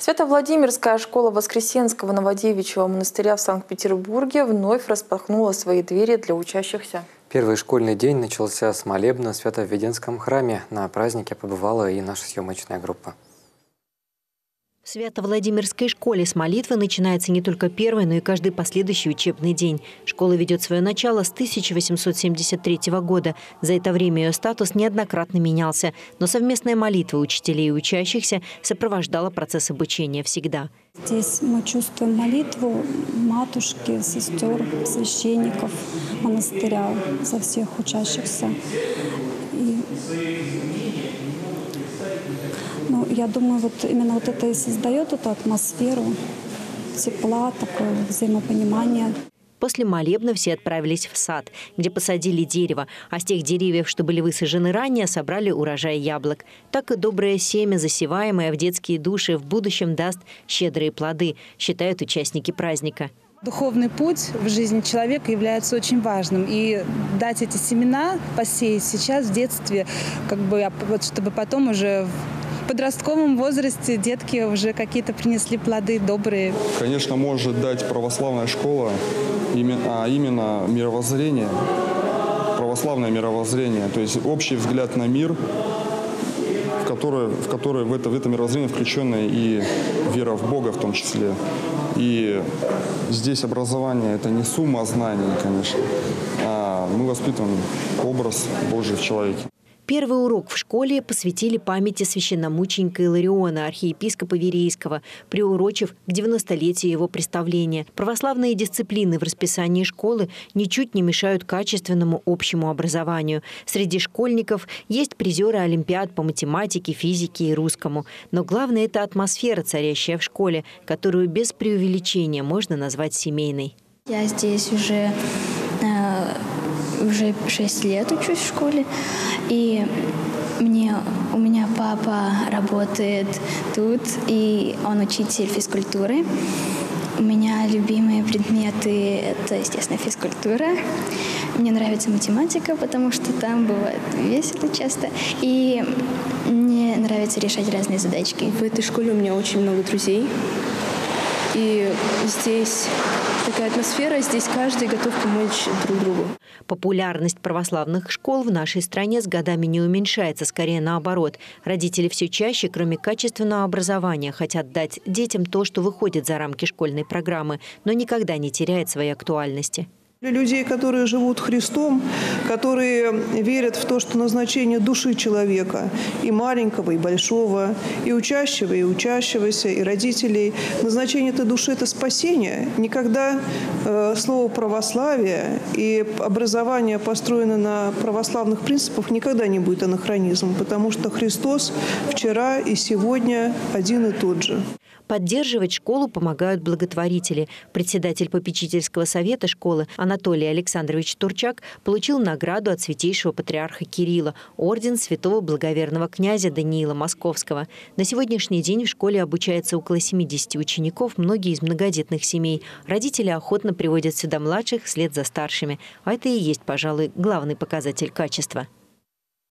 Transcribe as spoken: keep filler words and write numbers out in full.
Свято-Владимирская школа Воскресенского Новодевичьего монастыря в Санкт-Петербурге вновь распахнула свои двери для учащихся. Первый школьный день начался с молебна в Свято-Введенском храме. На празднике побывала и наша съемочная группа. В Свято-Владимирской школе с молитвы начинается не только первый, но и каждый последующий учебный день. Школа ведет свое начало с тысяча восемьсот семьдесят третьего года. За это время ее статус неоднократно менялся. Но совместная молитва учителей и учащихся сопровождала процесс обучения всегда. Здесь мы чувствуем молитву матушки, сестер, священников монастыря за всех учащихся. И... Ну, я думаю, вот именно вот это и создает эту атмосферу тепла, такое взаимопонимание. После молебна все отправились в сад, где посадили дерево, а с тех деревьев, что были высажены ранее, собрали урожай яблок. Так и доброе семя, засеваемое в детские души, в будущем даст щедрые плоды, считают участники праздника. Духовный путь в жизни человека является очень важным. И дать эти семена, посеять сейчас в детстве, как бы, чтобы потом уже... В подростковом возрасте детки уже какие-то принесли плоды добрые. Конечно, может дать православная школа, а именно мировоззрение, православное мировоззрение, то есть общий взгляд на мир, в который в, который в, это, в это мировоззрение включена и вера в Бога в том числе. И здесь образование – это не сумма знаний, конечно, а мы воспитываем образ Божий в человеке. Первый урок в школе посвятили памяти священномученика Илариона, архиепископа Верейского, приурочив к девяностолетию его представления. Православные дисциплины в расписании школы ничуть не мешают качественному общему образованию. Среди школьников есть призеры олимпиад по математике, физике и русскому. Но главное – это атмосфера, царящая в школе, которую без преувеличения можно назвать семейной. Я здесь уже... Э Уже шесть лет учусь в школе, и мне, у меня папа работает тут, и он учитель физкультуры. У меня любимые предметы – это, естественно, физкультура. Мне нравится математика, потому что там бывает весело часто. И мне нравится решать разные задачки. В этой школе у меня очень много друзей, и здесь... Такая атмосфера, здесь каждый готов помочь друг другу. Популярность православных школ в нашей стране с годами не уменьшается, скорее наоборот. Родители все чаще, кроме качественного образования, хотят дать детям то, что выходит за рамки школьной программы, но никогда не теряет своей актуальности. Для людей, которые живут Христом, которые верят в то, что назначение души человека, и маленького, и большого, и учащего, и учащегося, и родителей, назначение этой души – это спасение. Никогда э, слово «православие» и образование, построено на православных принципах, никогда не будет анахронизмом, потому что Христос вчера и сегодня один и тот же. Поддерживать школу помогают благотворители. Председатель попечительского совета школы Анатолий Александрович Турчак получил награду от святейшего патриарха Кирилла, орден святого благоверного князя Даниила Московского. На сегодняшний день в школе обучается около семидесяти учеников, многие из многодетных семей. Родители охотно приводят сюда младших вслед за старшими. А это и есть, пожалуй, главный показатель качества.